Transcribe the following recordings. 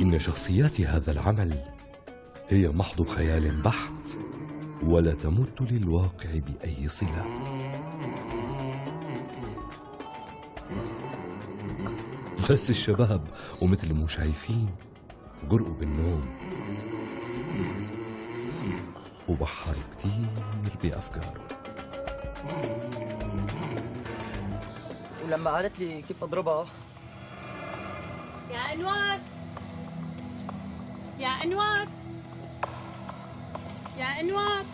إن شخصيات هذا العمل هي محض خيال بحت ولا تمت للواقع بأي صلة. بس الشباب ومثل المشايفين غرقوا بالنوم وبحروا كتير بأفكارهم. ولما قالت لي كيف أضربها، يا أنوار يا أنوار يا أنوار،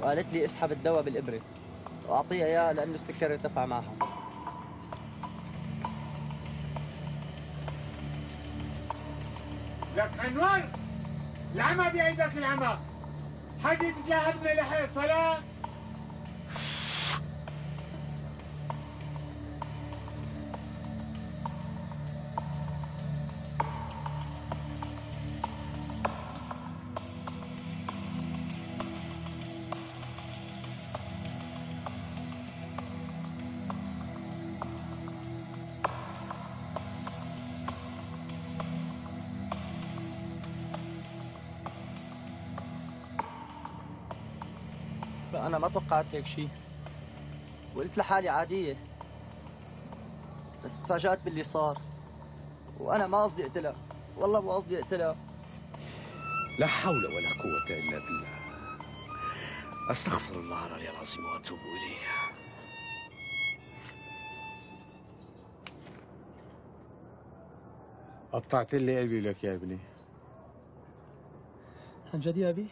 وقالت لي اسحب الدواء بالإبرة وأعطيها إياه لأنه السكر ارتفع معها. لك أنوار، العمى بأيدك العمى، حاجة تجاهبنا لحي الصلاة. أنا ما توقعت هيك شيء، وقلت لحالي عادية، بس تفاجأت باللي صار، وأنا ما قصدي أقتلها، والله ما قصدي أقتلها. لا حول ولا قوة إلا بالله، أستغفر الله العلي العظيم وأتوب إليه. قطعت لي قلبي لك يا ابني. عن جد يا أبي؟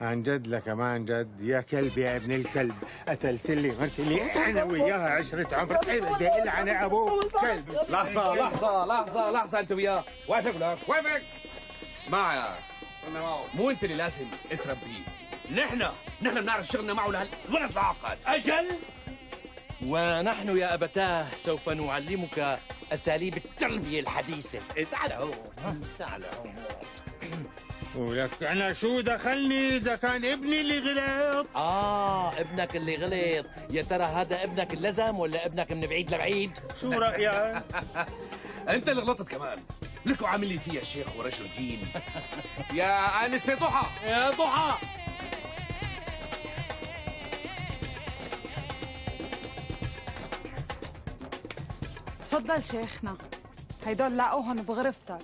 عن جد لك ما عن جد يا كلب يا ابن الكلب، قتلت لي مرت لي انا وياها عشرة عمر، بدي العن ابوك كلب. لحظة لحظة لحظة لحظة، انت وياه وافق لك وافق. اسمع يا مو انت اللي لازم تربيه، نحن بنعرف شغلنا معه لهالولد العاقل. اجل ونحن يا ابتاه سوف نعلمك اساليب التربية الحديثة. تعال هون تعال هون. ولك أنا شو دخلني إذا كان ابني اللي غلط؟ ابنك اللي غلط، يا ترى هذا ابنك اللزم ولا ابنك من بعيد لبعيد؟ شو رأيك؟ أنت اللي غلطت كمان، لك وعامل لي فيها شيخ ورجل دين. يا آنسة ضحى، يا ضحى. تفضل شيخنا، هيدول لاقوهن بغرفتك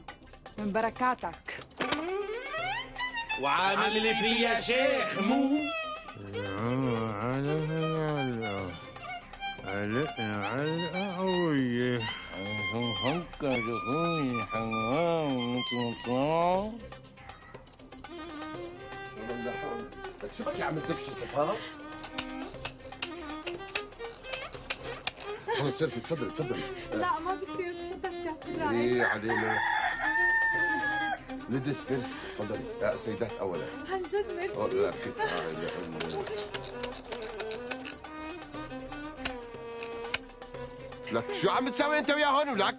من بركاتك. وعامل فيا شيخ مو علقنا علقة قوية. فكر اخوي حمام مطلع. لك شو بك عم تدفشي صفاء؟ هون سيرفي، تفضلي تفضلي. لا ما بصير، تفضل تعطيني عليك. ايه علينا ليديز فيرست، تفضلي يا سيدات اولا. عن جد ميرسي. لا لك شو عم تساوي انت ويا هون ولك؟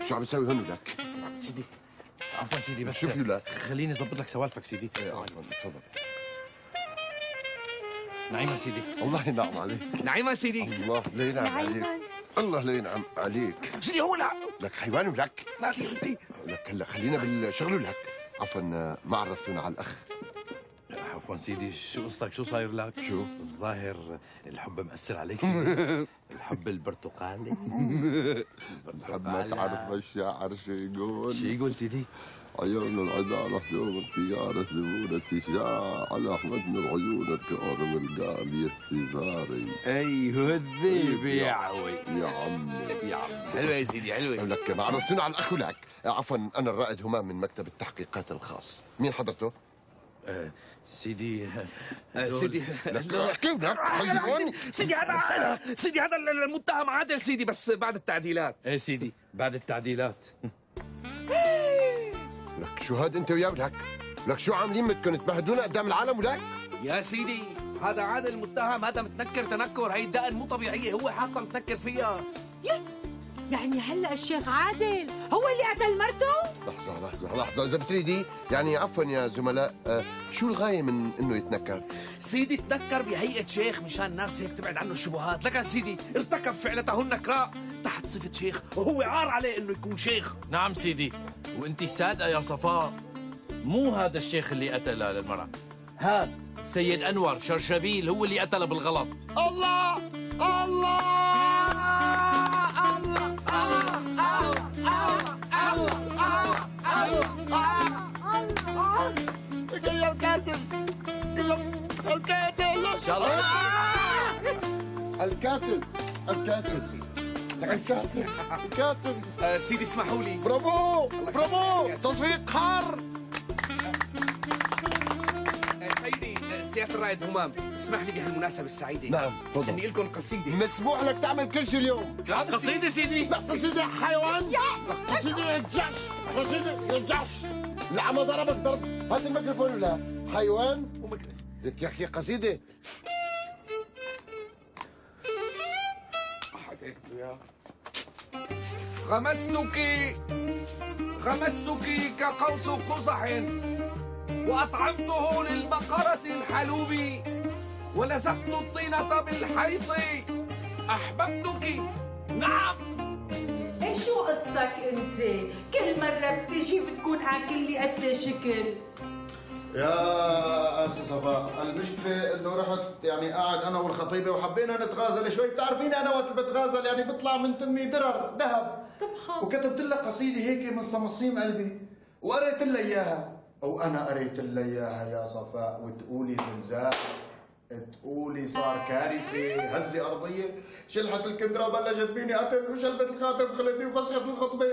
لك شو عم تساوي هون ولك؟ سيدي عفوا سيدي، بس شوف لك خليني اظبط لك سوالفك سيدي. ايه عفوا تفضل. نعيمة سيدي. الله ينعم عليك. نعيمة سيدي. الله لا ينعم عليك. الله لا ينعم عليك. جي هون لك حيوان ولك. ما في بدي. لك هلا خلينا بالشغل ولك. عفوا ما عرفتونا على الأخ. عفوا سيدي، شو قصتك؟ شو صاير لك؟ شو؟ الظاهر الحب مأثر عليك سيدي. الحب البرتقالي. الحب ما تعرف الشاعر شو يقول. شو يقول سيدي؟ عيون العذارة يوم الطيارة زبونتي شاع على أحمد من عيون الكرم القالية السفاري. أيه الذيب يا عوي يا عمي يا عمي. حلوة يا سيدي حلوة. لك ما عرفتونا على الأخ ولك. عفوا أنا الرائد همام من مكتب التحقيقات الخاص. مين حضرته؟ سيدي سيدي احكي لك سيدي، هذا سيدي هذا المتهم عادل سيدي، بس بعد التعديلات. ايه سيدي بعد التعديلات. لك شو هاد انت وياه ولك؟ لك شو عاملين بدكم تبهدلونا قدام العالم ولك؟ يا سيدي هذا عادل المتهم، هذا متنكر تنكر، هي الدقن مو طبيعيه، هو حاطها متنكر فيها. يعني هلا الشيخ عادل هو اللي قتل مرته؟ لحظة لحظة لحظة إذا بتريدي يعني عفوا يا زملاء شو الغاية من إنه يتنكر؟ سيدي تنكر بهيئة شيخ مشان الناس هيك تبعد عنه الشبهات، لكن سيدي ارتكب فعلته النكراء تحت صفة شيخ وهو عار عليه إنه يكون شيخ. نعم سيدي، وأنت صادقة يا صفاء، مو هذا الشيخ اللي قتل المرأة، هذا السيد أنور شرشبيل هو اللي قتله بالغلط. الله الله الكاتل ان شاء الله الكاتل الكاتل سيدي الكاتل سيدي اسمحوا لي. برافو برافو تصفيق حار. سيدي سيادة الرائد همام اسمح لي بهالمناسبة السعيدة نعم تفضل اني لكم قصيدة. مسموح لك تعمل كل شيء اليوم. لا قصيدة سيدي، قصيدة حيوان، قصيدة للجعش، قصيدة للجعش لعما ضربك ضرب. هات الميكروفون ولا حيوان ومكنف لك يا اخي قصيده. غمستك كقوس قزح واطعمته للبقره الحلوب ولسقت الطينه بالحيط احببتك. نعم ايش شو قصتك انت؟ كل مره بتجي بتكون عاكل لي قتله شكل. يا أستاذ صفاء المشكلة إنه رحت يعني قاعد أنا والخطيبة وحبينا نتغازل شوي، بتعرفيني أنا وقت بتغازل يعني بطلع من تمي درر ذهب. طبعا وكتبت لها قصيدة هيك من صمصيم قلبي وقريت لها إياها أو أنا قريت لها إياها يا صفاء، وتقولي زلزال تقولي صار كارثة هزة أرضية، شلحت الكندرة بلشت فيني قتل وشلفت الخاتم خلتني وفسخت الخطبة.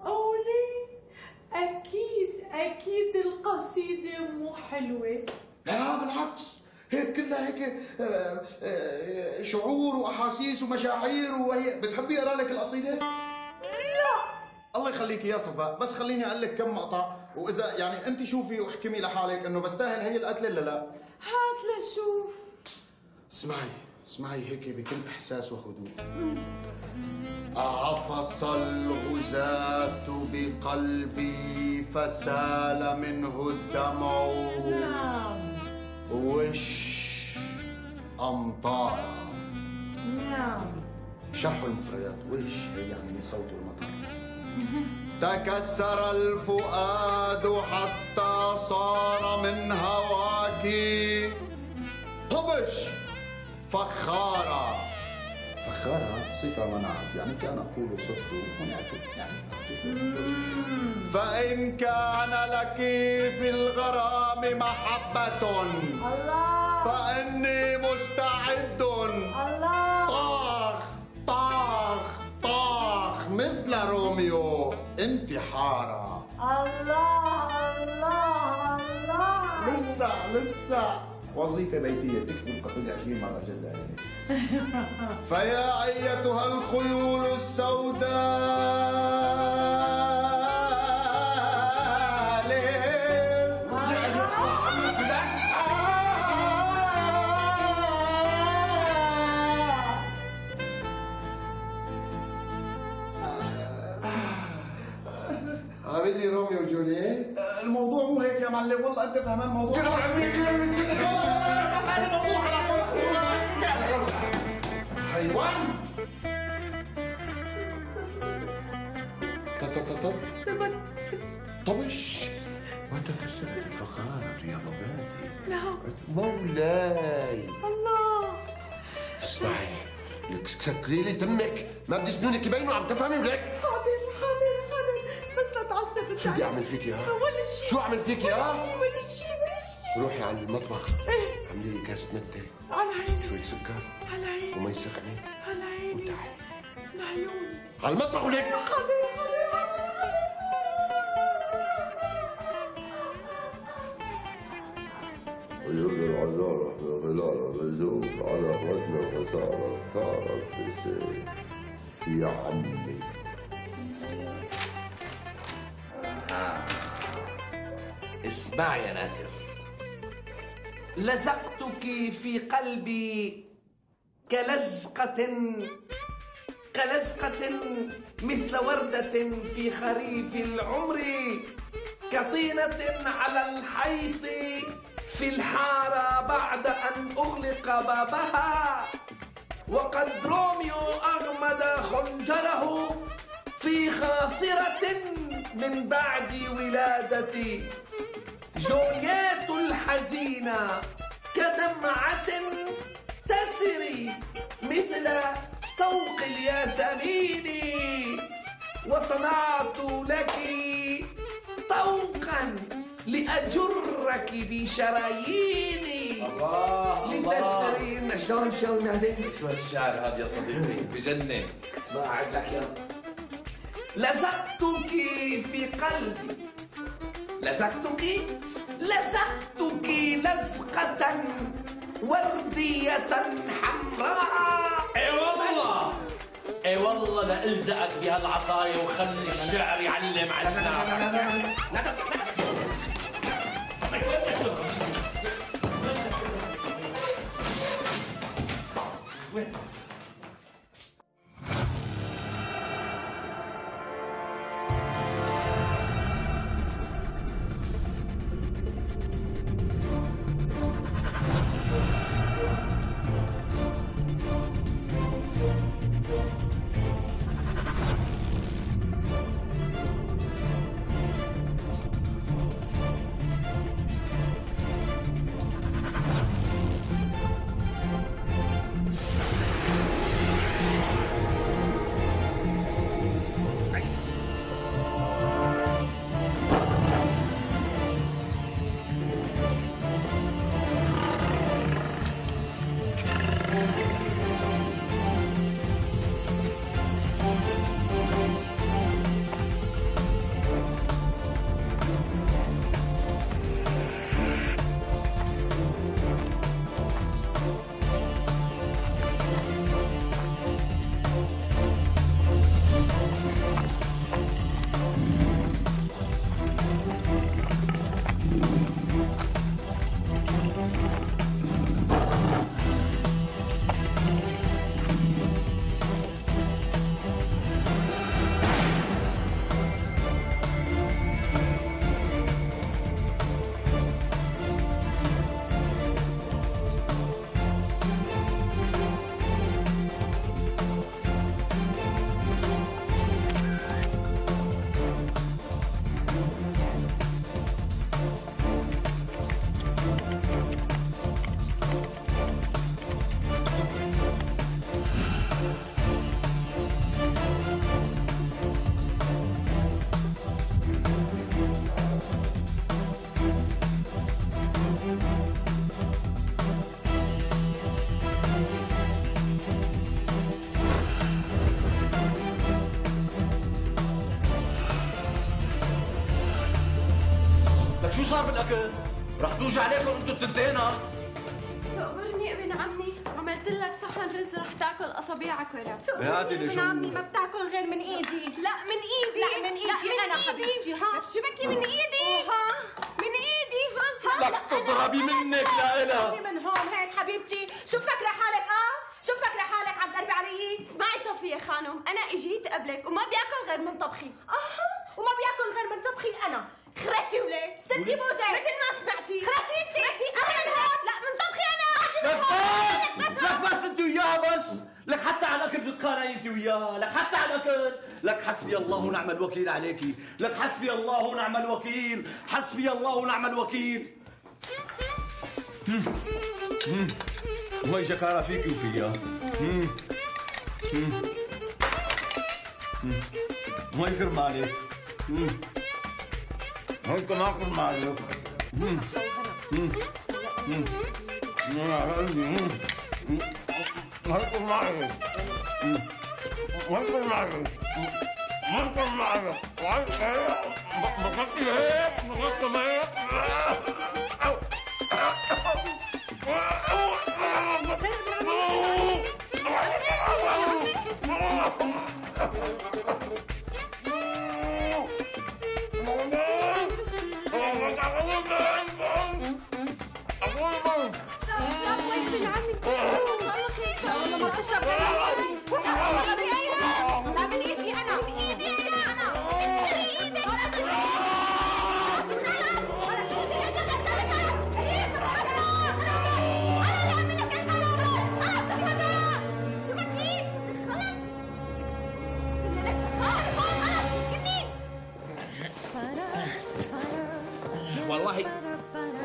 قولي أكيد أكيد القصيدة مو حلوة. لا بالعكس، هيك كلها هيك شعور وأحاسيس ومشاعر وهي. بتحبي أقرأ لك القصيدة؟ لا الله يخليك يا صفاء، بس خليني أقول لك كم مقطع وإذا يعني أنت شوفي واحكمي لحالك إنه بستاهل هي القتلة ولا لا. هات لشوف. اسمعي اسمعي هيك بكل إحساس وخدود. عفص الغزاة بقلبي فسال منه الدمع. نعم. وش أمطار. نعم. شرح المفردات وش هي يعني صوت المطر. تكسر الفؤاد حتى صار من هواك طبش فخارة. فخارة صفة ونعت يعني كان أقول صفته هناك يعني. فإن كان لك في الغرام محبة الله فإني مستعد. الله طاخ طاخ طاخ مثل روميو انتحارا. الله الله الله لسه وظيفة بيتية تكتب القصيدة 20 مرة جزائرية. فيا أيتها الخيول السوداء عامل لي روميو وجولييت. الموضوع مو هيك يا معلم، والله أنت فهمان الموضوع. حيوان طبش وتكسرت الفخارة يا مولاي. لا مولاي الله اسمعي لك سكري لي تمك، ما بدي سنونك يبينوا. عم تفهمي ولك؟ حاضر حاضر حاضر بس لا تعصب. شو بدي اعمل فيك يا؟ ولا شيء. شو اعمل فيك يا؟ ولا شيء ولا شيء. روحي على المطبخ اعملي لي كاسة متة على عيني شوي سكر على عيني ومي سخنة على عيني وتعالي لعيوني على المطبخ ولك. حاضر حاضر حاضر. ويقول العذارة خلال الرجوع على وزن الخسارة صارت تسير يا عمي. اسمع يا نادر، لزقتك في قلبي كلزقة كلسقة مثل وردة في خريف العمر، كطينة على الحيط في الحارة بعد أن أغلق بابها، وقد روميو أغمد خنجره في خاصرة من بعد ولادتي. جولييت الحزينة كدمعة تسري مثل طوق الياسمين، وصنعت لك طوقا لأجرك في شراييني لتسرين. شلون هذا؟ شو الشعر هذا يا صديقي؟ بجنن. اسمع عاد لك يلا. لزقتك في قلبي، لزقتك لزقة وردية حمراء. اي والله اي والله لألزقك بهالعصاية وخلي الشعر يعلم على الناس. شو صار بالاكل؟ رح توجع عليكم انتوا التنتين. تقبرني ابن عمي، عملت لك صحن رز رح تاكل اصابعك ورا. تقبرني ابن عمي ما بتاكل غير من ايدي. لا من ايدي، لا من ايدي، لا انا حبيبتي. ها شبكي من ايدي، ها من ايدي، ها لا تضربي منك لا انا من هون. هيك حبيبتي، شو مفكره حالك؟ شو مفكره حالك عم تقربي علي؟ اسمعي صوفيا خانم، انا اجيت قبلك وما بياكل غير من طبخي، وما بياكل غير من طبخي انا. خرسي ولاد ستي بوزة مثل ما سمعتي. خرسي انتي، انا من هون، لا من طبخي انا. لك بس انت وياها بس، لك حتى على الاكل بتخانقي انت وياها، لك حتى على الاكل. لك حسبي الله ونعم الوكيل عليكي، لك حسبي الله ونعم الوكيل، حسبي الله ونعم الوكيل. وهي شكارة فيكي وفيها. وهي كرمالك. هيك معكم معلوم. I'm not going to be able to do it.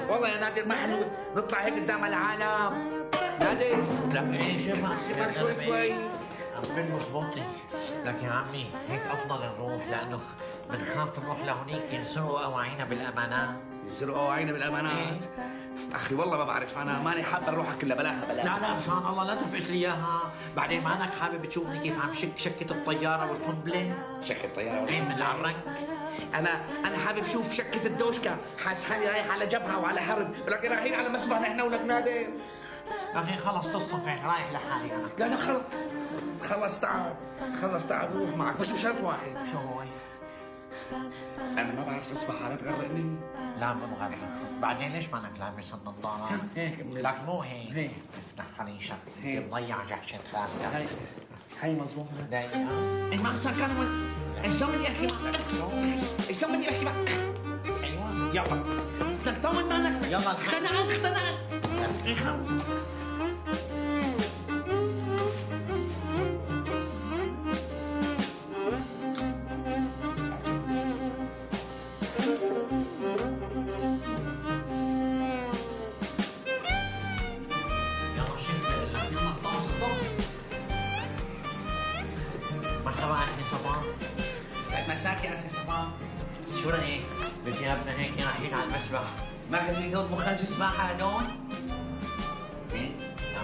والله يا نادر ما حلو نطلع هيك قدام العالم. نادر لك ايش ما شوي عملوا خبطي لك يا عمي، هيك افضل نروح لانه بنخاف نروح لهونيك ينسرقوا اواعينا بالامانات. ينسرقوا اواعينا بالامانات؟ اخي والله ما بعرف، انا ماني حابب اروح كلها بلاها بلاها. لا لا مشان الله لا تفقس لي اياها، بعدين ما انك حابب تشوفني كيف عم شك شكة الطيارة والقنبلة؟ شكة الطيارة والقنبلة؟ من العرنك. انا حابب اشوف شكة الدوشكة، حاسس حالي رايح على جبهة وعلى حرب، لكن رايحين على مسبح نحن ولك نادر. اخي خلص تصفح رايح لحالي انا. لا خلص تعب، خلص تعب روح معك، بس بشرط واحد. شو هو؟ أنا ما بعرف أسبح، لا تغرقني. لا ما بغرقك، بعدين ليش مالك لابس النظارة؟ لك مو هيك. هيك. لك حريشك، أنت مضيع جحشة خالتك. هي مظبوطة. دقيقة. ما مسكر شلون بدي أحكي معك؟ شلون بدي أحكي معك؟ أيوه يلا. لك طول بالك. يلا اقتنعت اقتنعت. مساك يا أخي صباح. شو رأيك؟ بثيابنا هيك رايحين على المسبح. ما خليك هود مخرج سباحة هدول؟ إيه؟ لا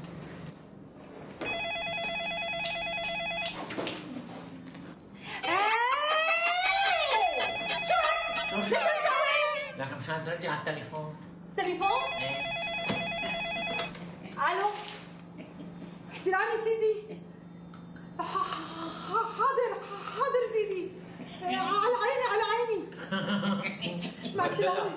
شو سويت؟ لك مشان تردي على التليفون. تليفون؟ ايه الو احترامي سيدي. حاضر حاضر سيدي، على عيني على عيني. مع السلامة.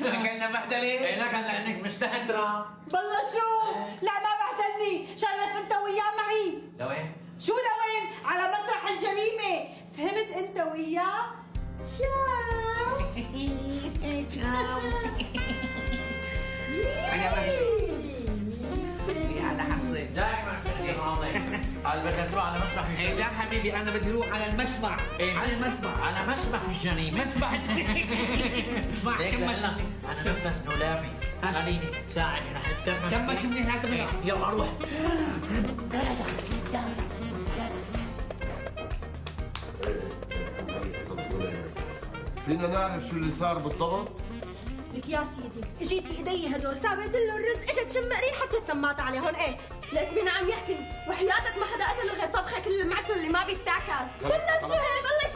أكلنا محتلة؟ إيه لك لأنك مستهترة. بالله شو؟ لا ما بحتلني، شرف أنت وياه معي. لوين؟ شو لوين؟ على مسرح الجريمة، فهمت أنت وياه؟ تشاو. تشاو. أنا بحكي. هلا حتصير. دائما بحكي معهم. قال بدنا نروح على مسرح الجريمة. ايه لا حبيبي انا بدي اروح على المسبح. إيه؟ على المسبح، على مسبح الجريمة. مسبح اسمع كمل، انا نفس دولابي خليني ساعدني رح اتدرب. تمك من هناك منها. يلا روح. فينا نعرف شو اللي صار بالضبط؟ لك يا سيدي اجيت بايدي هدول، سابت له الرز، اجت شم ريحه حطت سماعات عليه هون. ايه لك مين عم يحكي؟ وحياتك ما حدا قتله غير طبخك اللي معته اللي ما بيتاكل. والله شو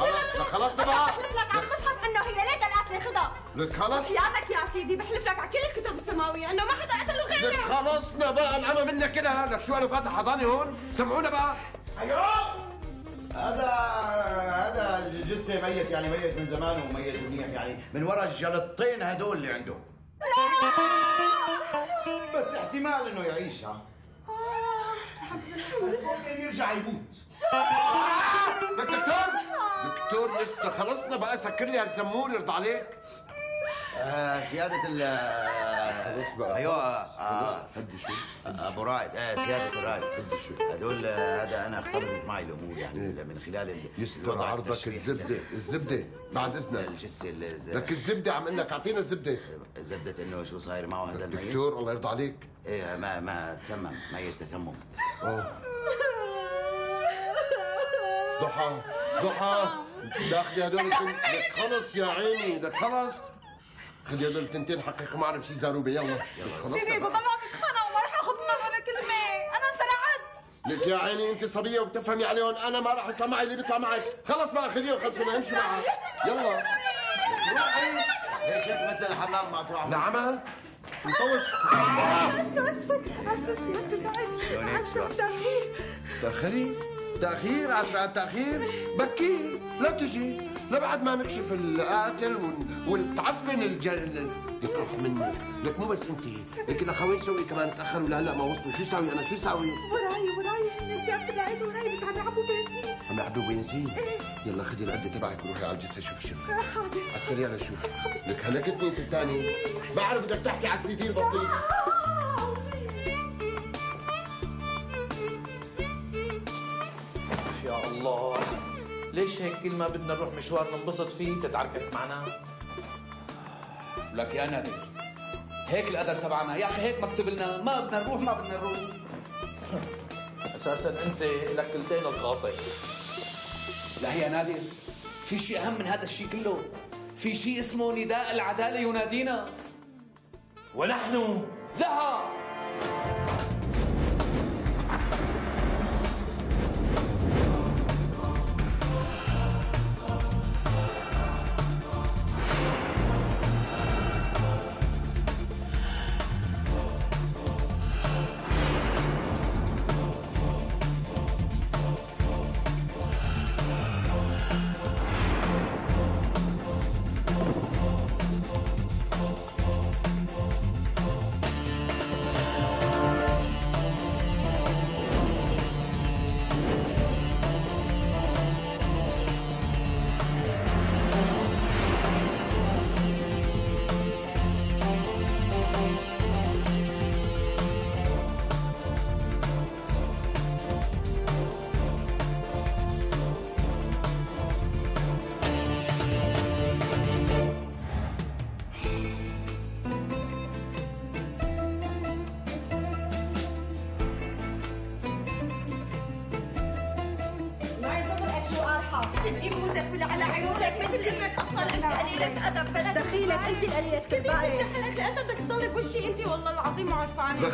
والله شو خلصنا بقى. بحلف لك على المصحف انه هي ليك القاتله، خدها لك خلص. وحياتك يا سيدي بحلف لك على كل الكتب السماويه انه ما حدا قتله غيرك. لك خلصنا بقى الامه منا كده. لك شو انا فاتح حضاني هون؟ سمعونا بقى. ايوه هذا الجثه ميت، يعني ميت من زمان وميت منيح، يعني من ورا الجلطتين هدول اللي عنده. لا بس احتمال انه يعيش. ها بس ممكن يرجع يموت. لك دكتور لسه خلصنا بقى، سكر لي هالزمون يرضى عليك. سيادة ال ايوه ابو رائد، سيادة الرائد هدول هذا انا اختلطت معي الامور، يعني من خلال يستر عرضك. الزبدة بعد اذنك الجثة لك الزبدة عم اقول لك اعطينا الزبدة. زبدة انه شو صاير معه هذا الميت دكتور الله يرضى عليك؟ ايه ما تسمم، ميت تسمم. ضحى ضحى داخلي هدول لك خلص يا عيني، لك خلص خلي هدول التنتين حقق معنا بشي زاروبة. يلا سيدي اذا ضلوا عم يتخانقوا ما رح اخذ منهم ولا كلمة، انا انصرعت. لك يا عيني انت صبية وبتفهمي عليهم، انا ما رح يطلع معي اللي بيطلع معك. خلص بقى خليهم خلصنا امشي معك. يلا ليش هيك مثل الحمام مع طعم؟ نعمها؟ مطوش اسفك اسفك سيادة الرائد. شلونك شلونك؟ تأخري؟ تأخير أسرع تأخير بكير لا تجي لبعد ما نكشف القاتل والتعفن الجل تروح مني. لك مو بس انت، لكن اخوي سوي كمان تاخروا لهلا ما وصلوا. شو ساوي انا؟ شو ساوي؟ وراي الناس يا اخي بعيد وراي بس عم يعبوا بنزين. عم يعبوا بنزين؟ ايه. يلا خذي العده تبعك وروحي على الجسر شوفي الشغل. حاضر. على السريع لشوف. لك هلكتني انت الثانيه. بعرف بدك تحكي على السي دي البطيء. يا الله ليش هيك كل ما بدنا نروح مشوار ننبسط فيه تتعركس معنا؟ لك يا نادر هيك القدر تبعنا يا اخي، هيك مكتوب لنا، ما بدنا نروح ما بدنا نروح. اساسا انت لك ثلثين الخاطئ. لا يا نادر، في شيء اهم من هذا الشيء كله، في شيء اسمه نداء العداله ينادينا ونحن لها.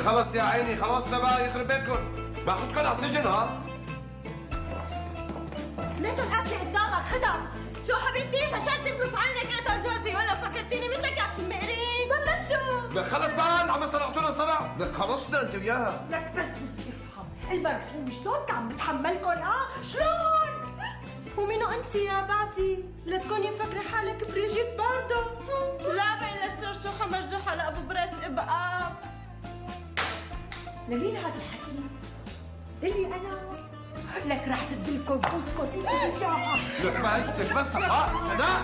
خلص يا عيني خلصنا بقى، يخرب بيتكم باخدكم على السجن. ها ليك القتل قدامك خدها. شو حبيبتي فشلتي بنص عينك قتل جوزي ولا فكرتيني مثلك يا شمقرين؟ بلش شو؟ لك خلص بقى عم سرقتونا صرع. لك خلصنا انت وياها. لك بس بدي افهم المرحوم شلون عم بتحملكم؟ اه شلون؟ ومينو انت يا بعتي؟ لا تكوني مفكره حالك بريجيت باردو. لا بين الشرشو حمر جحا لابو براس ابقى. لمين هذا الحكي؟ اللي انا لك راح سد لكم بوسكم. لك بس لك بس خلاص سناء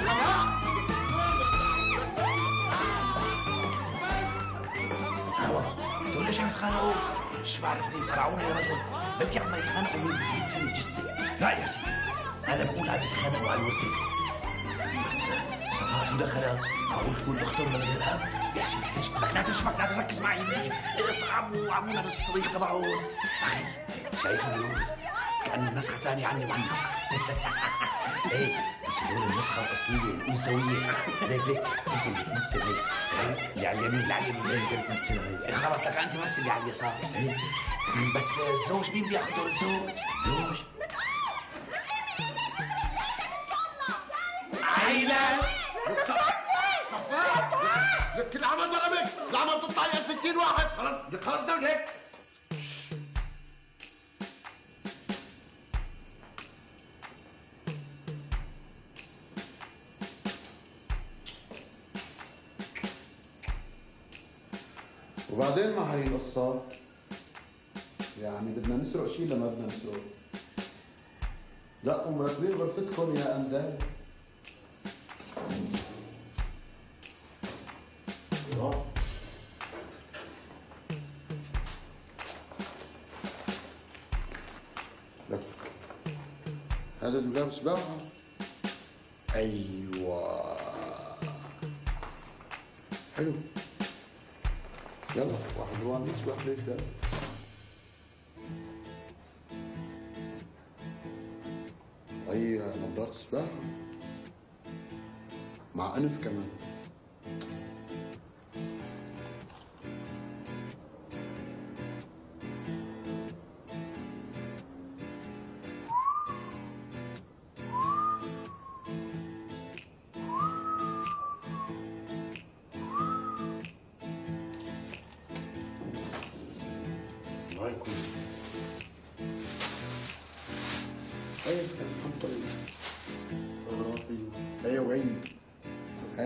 سناء. دول ليش عم يتخانقوا؟ شو بعرفني صرعوني يا رجل، بلكي عم يتخانقوا من يدفن الجثه. لا يا سيدي انا بقول عم يتخانقوا على الورثه. بس صراحه شو دخلها؟ معقول تكون اختر من غير اب؟ يا سيدي لك لا تنشبك، لا تركز معي. اصعب وعمونا بالصريخ تبعهم. اخي شايفنا اليوم كأنه نسخة ثانية عني وعنك. ايه بس هدول النسخة الأصلية الأنثوية. ليك ليك أنت اللي بتمثل ليك، اللي على اليمين اللي على اليمين أنت بتمثل. ايه خلص لك أنت مثل اللي على اليسار. بس الزوج مين بده ياخذ دور الزوج؟ الزوج عيلة كل عمل ضربك، العمل تطلع يا 60 واحد. خلص خلص دول هيك. وبعدين مع هي القصة يعني بدنا نسرق شيء لما بدنا نسرق. لا مرتبين غرفتكم يا أندال. هذا الدولاب سباعة. أيوة حلو. يلا واحد روان يسبح ليش لا. أي نظارة سباعة مع أنف كمان.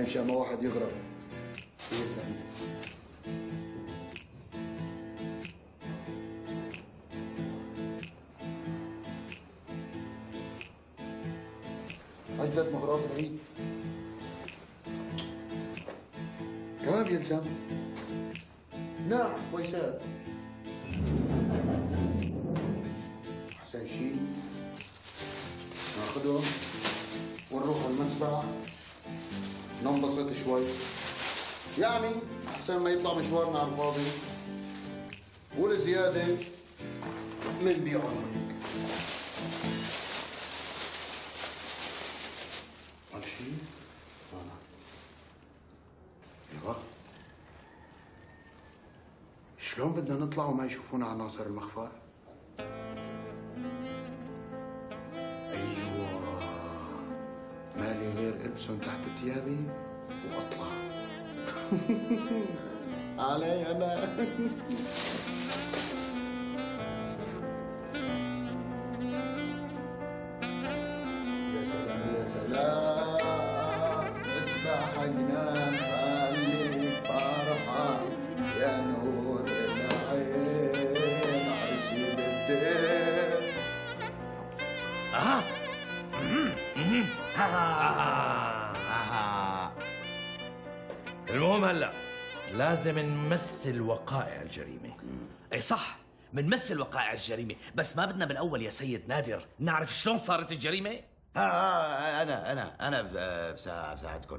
يمشي اما واحد يغرق. أجدد مغرب بعيد كمان يلزم ناح ويسار أحسن شيء ناخدهم ونروح المسبح ننبسط شوي، يعني أحسن ما يطلع مشوارنا على الفاضي والزيادة منبيعهم. ايوه شلون بدنا نطلع وما يشوفونا عناصر المخفر؟ ايوه مالي غير البسهم تحت ثيابي واطلع. علي انا. يا سلام يا سلام المهم هلا لازم نمثل وقائع الجريمة. اي صح، بنمثل وقائع الجريمة، بس ما بدنا بالأول يا سيد نادر نعرف شلون صارت الجريمة؟ أنا بساعدكم.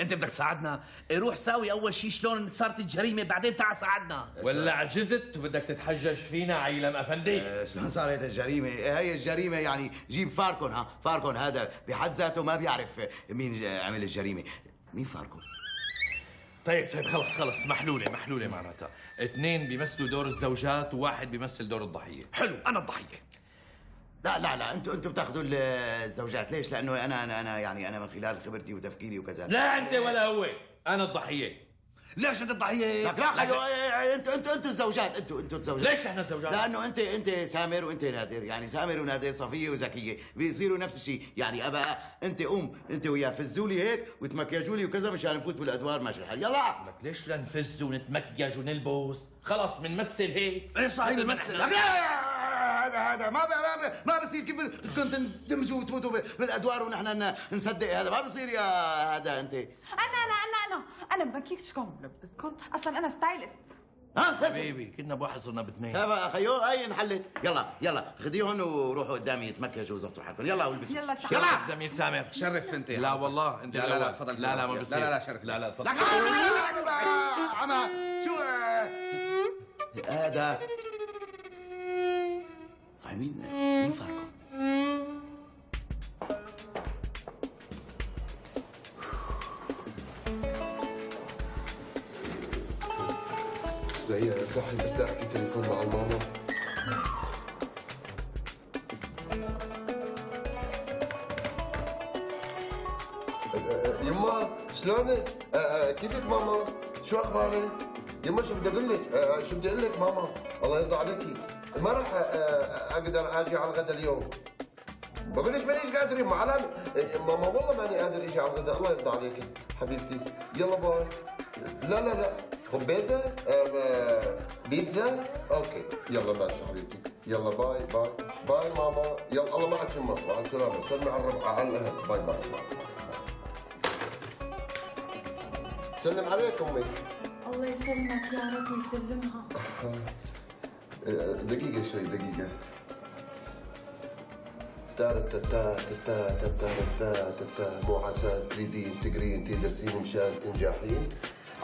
أنت بدك تساعدنا؟ روح ساوي أول شيء شلون صارت الجريمة، بعدين تعال ساعدنا. ولا عجزت وبدك تتحجج فينا عيلم أفندي؟ شلون صارت الجريمة؟ هي الجريمة يعني جيب فاركون. ها فاركون هذا بحد ذاته ما بيعرف مين عمل الجريمة. مين فاركون؟ طيب خلص محلولة معناتها، 2 بيمثلوا دور الزوجات وواحد بيمثل دور الضحية. حلو، أنا الضحية. لا انتوا بتاخذوا الزوجات، ليش؟ لانه انا يعني من خلال خبرتي وتفكيري وكذا. لا انت ولا هو، انا الضحيه. ليش انت الضحيه؟ لا انتوا الزوجات، انتوا الزوجات. ليش احنا الزوجات؟ لانه انت سامر وانت نادر، يعني سامر ونادر صفيه وزكيه بيصيروا نفس الشيء، يعني ابقى انت وياه فزولي هيك وتمكيجولي وكذا مشان نفوت بالادوار ماشي الحال. يلا لك ليش لنفز ونتمكيج ونلبس؟ خلص بنمثل هيك. ايه صح بنمثل. هذا ما بصير. كيف بدكم تندمجوا وتفوتوا بالادوار ونحن نصدق هذا؟ ما بصير يا هذا. انت انا بمكيكشكم بلبسكم، اصلا انا ستايلست. ها حبيبي كنا بواحد صرنا باثنين. ها خيو هي انحلت. يلا خديهم وروحوا قدامي تمكجوا زبطوا حالكم. يلا والبسوا. يلا زميل سامر شرف انت. لا والله انت. لا تفضل. لا ما بصير. لا شرف. لا تفضل. لا شو هذا؟ صحيح مين فاركون؟ بس دقيقة ارتاحي، بس بدي احكي تليفون مع الماما. يما شلونك؟ كيفك ماما؟ شو اخبارك؟ يما شو بدي اقول لك ماما، الله يرضى عليكي، ما راح اقدر اجي على الغداء اليوم. بقول لك مانيش قادر يما، علامة ماما والله ماني قادر اجي على الغداء، الله يرضى عليك حبيبتي. يلا باي. لا خبيزة بيتزا. اوكي يلا ماشي حبيبتي. يلا باي ماما. يلا الله معك يما، مع السلامة. سلمي على الربعة على الاهل. باي. سلم عليك امي. الله يسلمك يا رب يسلمها. دقيقة شوي. تارا تا تا تا تا تا تا تا مو على اساس تريدين تقرين تدرسين مشان تنجحين.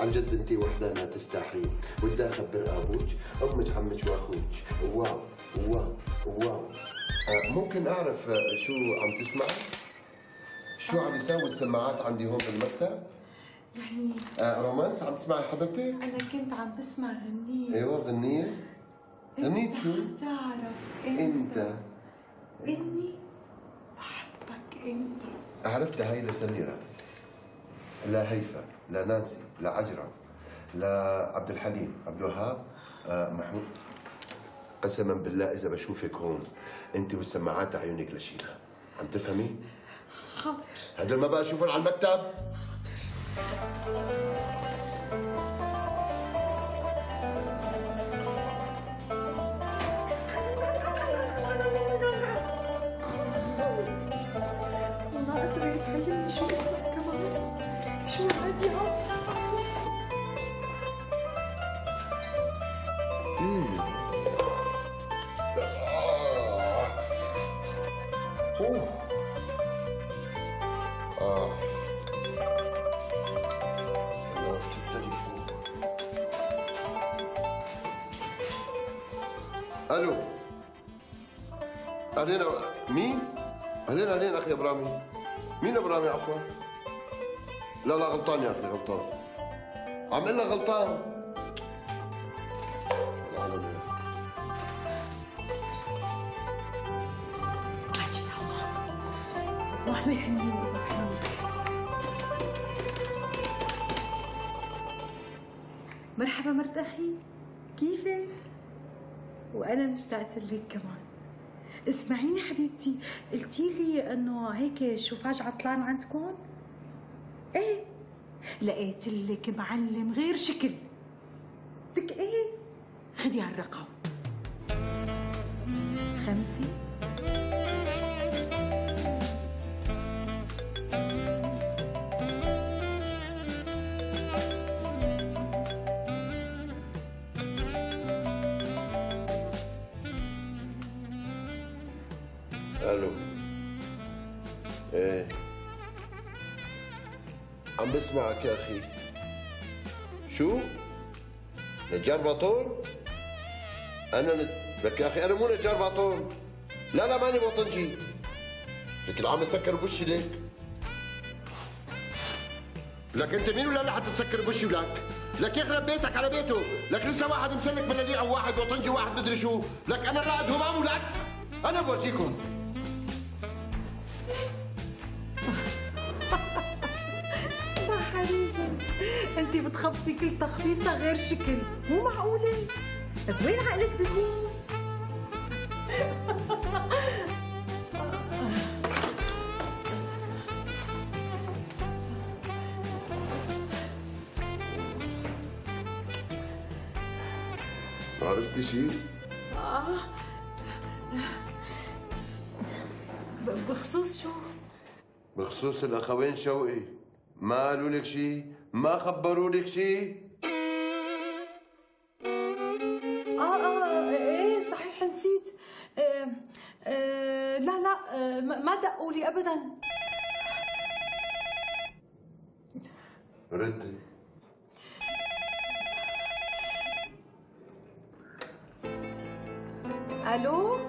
عن جد انتي وحدة ما تستحين، بدي اخبر ابوك امك عمك واخوك. واو واو واو. ممكن اعرف شو عم تسمع؟ شو عم يساوي السماعات عندي هون بالمكتب؟ يعني رومانس عم تسمعي حضرتك؟ انا كنت عم بسمع غنية. ايوه غنية؟ غنية شو؟ بتعرف اني بحبك انت. عرفتها هي لسميرة، لا هيفا، لا نانسي، لا عجرم، لا عبد الحليم، عبد الوهاب، محمود. قسما بالله اذا بشوفك هون انت والسماعات عيونك لشيلها، عم تفهمي؟ حاضر. هدول ما بقى اشوفهم على المكتب. الو، أهلين. مين؟ أهلين أهلين أخي إبراهيم. مين إبراهيم عفوا؟ لا لا غلطان يا أخي غلطان. عم أقول لك غلطان. حاجة عمار. وهلا يهنيني ويسامحني. مرحبا مرت أخي، كيفك؟ وأنا مشتاقة لك كمان. اسمعيني حبيبتي، قلتي لي إنه هيك شو فجأة طلعن عندكم؟ إيه لقيت لك معلم غير شكل. لك إيه؟ خدي هالرقم 5. الو ايه عم بسمعك يا اخي. شو؟ نجار باطون؟ انا لك يا اخي انا مو نجار باطون. لا لا ماني بوطنجي. لك العم يسكر بوشي ليك. لك انت مين ولا لا حتى تسكر بوشي ولك؟ لك يخرب بيتك على بيته، لك لسه واحد مسلك بلدي او واحد بوطنجي وواحد مدري شو، لك انا رائد همام ولك انا بورجيكم. يا حريجه انت بتخبصي كل تخبيصه غير شكل، مو معقوله. طب وين عقلك بيكون؟ عرفتي شيء؟ بخصوص شو؟ بخصوص الاخوين شوقي، ما قالوا لك شيء؟ ما خبروا لك شيء؟ ايه صحيح نسيت. لا لا ما دقوا لي ابدا. ردي. الو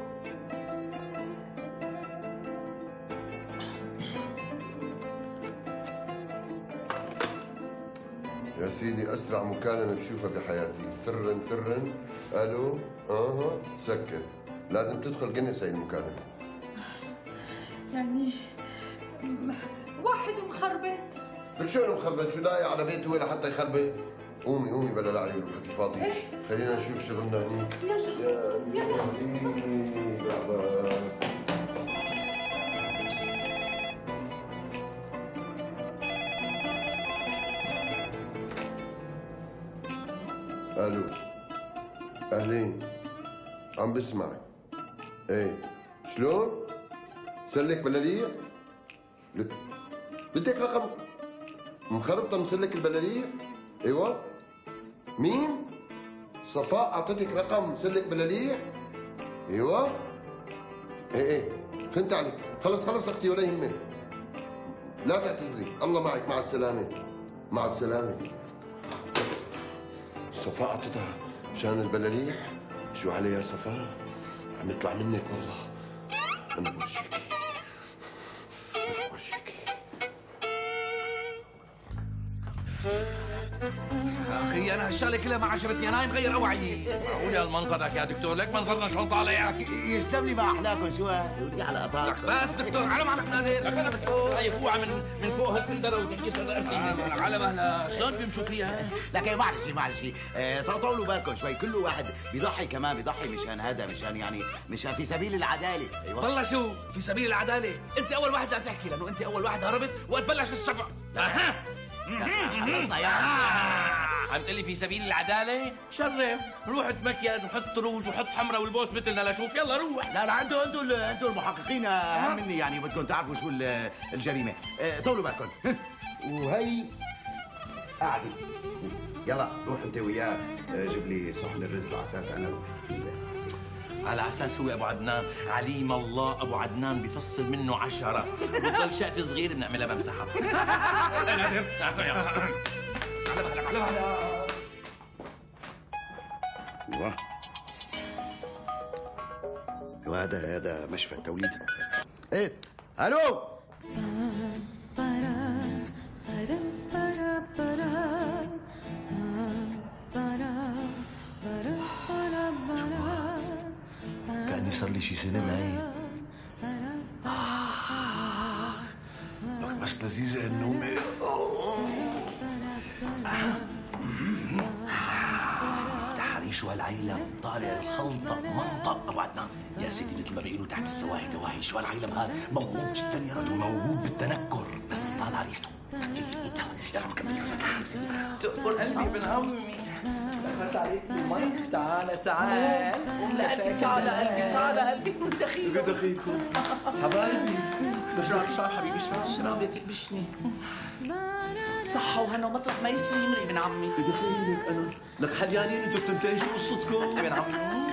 يا سيدي، اسرع مكالمه بشوفها بحياتي. ترن ترن. الو اها سكر. لازم تدخل جنس هي المكالمه. يعني واحد مخربط. لك شو مخربط؟ شو داعي على بيته ولا حتى يخربط؟ قومي قومي بلا لا عيون وحكي فاضي. خلينا نشوف شغلنا هنيك. يلا يلا الو اهلين عم بسمعك. ايه شلون؟ مسلك بلالية؟ لك بدك رقم مخربطة مسلك البلالية؟ ايوه مين؟ صفاء اعطتك رقم مسلك بلالية؟ ايوه ايه ايه فهمت عليك. خلص خلص اختي ولا يهمك، لا تعتذري. الله معك. مع السلامة مع السلامة. صفاء اعطتها مشان البلاليح. شو علي يا صفاء؟ عم يطلع منك والله. انا بورجيكي انا بورجيكي. اخي انا هالشغله كلها ما عجبتني، انا هاي مغير اوعي. معقول هالمنظر لك يا دكتور؟ لك منظرنا شلط عليك. يسلم لي مع احلاكم. شو ودي على قطعتك بس دكتور. على معلق نادر. لك انا دكتور. طيب اوعى من فوق هالتندره وتنكسر رقبتي. على مهلا. شلون بيمشوا فيها؟ لك ايه معلش معلش طولوا بالكم شوي. كل واحد بيضحي كمان بيضحي مشان هذا مشان يعني مشان في سبيل العداله. ايوه والله شو في سبيل العداله؟ انت اول واحد عم تحكي لانه انت اول واحد هربت وقت بلش الصفع. اها خلاص يا عم عم تقول لي في سبيل العداله؟ شرف روح تمكياج وحط روج وحط حمراء والبوس مثلنا لاشوف. يلا روح. لا انتوا المحققين اهم مني، يعني بدكم تعرفوا شو الجريمه. طولوا بالكم. وهي قاعده. يلا روح انت وياه جيب لي صحن الرز على اساس انا على اساس هو ابو عدنان. عليم الله ابو عدنان بفصل منه 10 بضل شقفه صغيره بنعملها بمسحها. انا عرفت. هلا والله هذا مشفى التوليد. ايه الو صار لي شي سنة نايم. لك بس لذيذة النوم. افتح ريش هالعيلم طالع الخلطة منطق ابو عدنان. يا سيدي مثل ما بيقولوا تحت السواهي دواهي. شو هالعيلم هذا موهوب جدا يا رجل، موهوب بالتنكر بس طالع ريحته. يا رب كمل تقبل قلبي ابن عمي. دخلت عليك بالمايك. تعال تعال لا قلبي، تعال قلبي، تعال قلبي بدخيله بدخيلكم حبايبي. بشرب شرب حبيبي، اشرب شرب يا تكبشني صحة وهنا ومطرح ما يسلم لي ابن عمي. بدخيلك انا لك حليانين انتوا بتنتهي شو قصتكم ابن عمي؟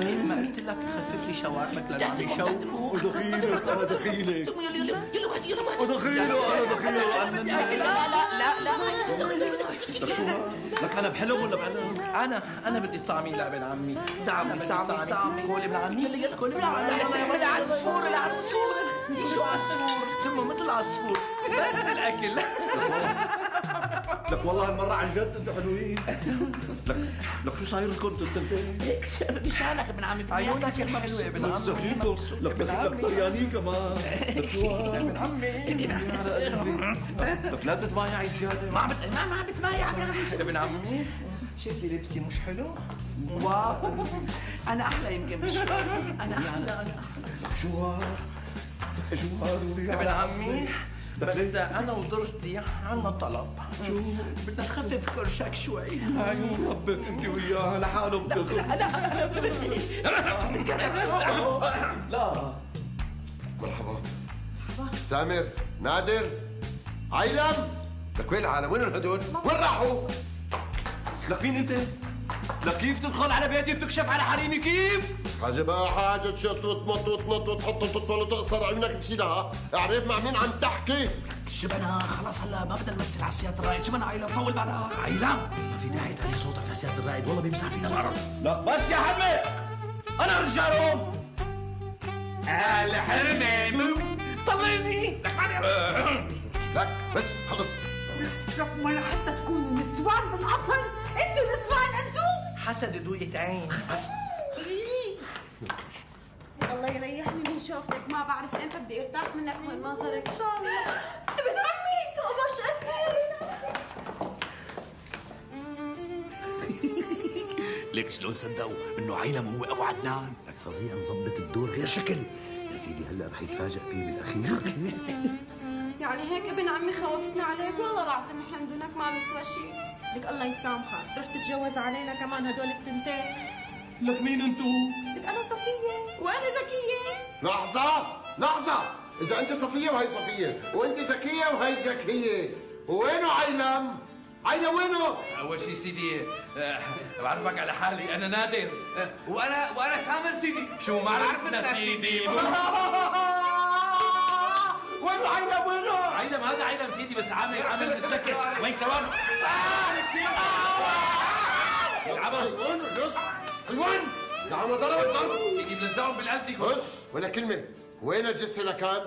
ما قلت لك تخفف لي شواربك لعمي شو. ودخيلك انا دخيلك. يلا وحدي يلا وحدي. ودخيله انا دخيله. لا لك شو لك انا بحلم ولا بعلم؟ انا بدي صعمي لابن عمي. صعمي قول ابن عمي. يلا قول ابن عمي. العصفور شو عصفور؟ تمه مثل العصفور بس بالاكل. لك والله هالمرة عن جد انتوا حلوين. لك شو صاير لكم انتوا التنتين؟ لك مشانك ابن عمي عيونك الحلوة ابن عمي. مبسوطينكم لك طريانين كمان. لك ابن عمي على قلبي. لك لا تتمايعي زيادة. ما عم بتمايع ابن عمي. ابن عمي شايف لي لبسي مش حلو؟ واو انا احلى يمكن بشوي. انا احلى. لك شو هاد؟ شو هاد ابن عمي؟ بس انا وزوجتي عنا طلب. شو؟ بدنا نخفف كرشك شوي. عيون ربك انت وياه لحاله بده. لا مرحبا سامر نادر عيلم. لك وين العالم؟ وين هدول؟ وين راحوا؟ لك مين انت؟ لك كيف تدخل على بيتي وتكشف على حريمي كيف؟ حاجة بقى حاجة تشط وتمط وتحط وتطول وتقصر عيونك بشيلها، اعرف مع مين عم تحكي؟ شبنا خلص هلا ما بدنا نمثل على سيادة الرائد، شبنا عيلم طول بعدها عيلم ما في داعي تعلي صوتك يا سيادة الرائد والله بيمسح فينا الأرض. لا بس يا حمي أنا رجالهم أهل حرمي طلعني لك لك بس خلص. رغم حتى تكونوا نسوان بالأصل أنتوا نسوان أنتوا حسد دوقة عين حسد. الله يريحني من شوفتك، ما بعرف امتى بدي ارتاح منك من منظرك. ان شاء الله ابن عمي تقبش قلبي. ليك شلون صدقوا انه عيلم هو ابو عدنان؟ لك فظيع مظبط الدور غير شكل يا سيدي. هلا رح يتفاجئ فيه بالاخير. يعني هيك ابن عمي خوفتنا عليك؟ والله العظيم نحن بدونك ما بنسوى شيء. لك الله يسامحك، تروح تتجوز علينا كمان هدول التنتين. لك مين انتو؟ لك انا صفية وانا زكية. لحظة، إذا أنت صفية وهي صفية، وأنت زكية وهي زكية، وينه عيلم؟ عيلم وينه؟ أول شيء سيدي بعرفك على حالي، أنا نادر وأنا سامر سيدي. شو ما عرفتنا سيدي؟ وينه عيلم وينه؟ عيلم هذا عيلم سيدي بس عامل متذكر وين ثواني؟ ايوان يا عم ضربت ضرب سيدي بنزعهم بالقلب. بص ولا كلمه. وين الجثه لكان؟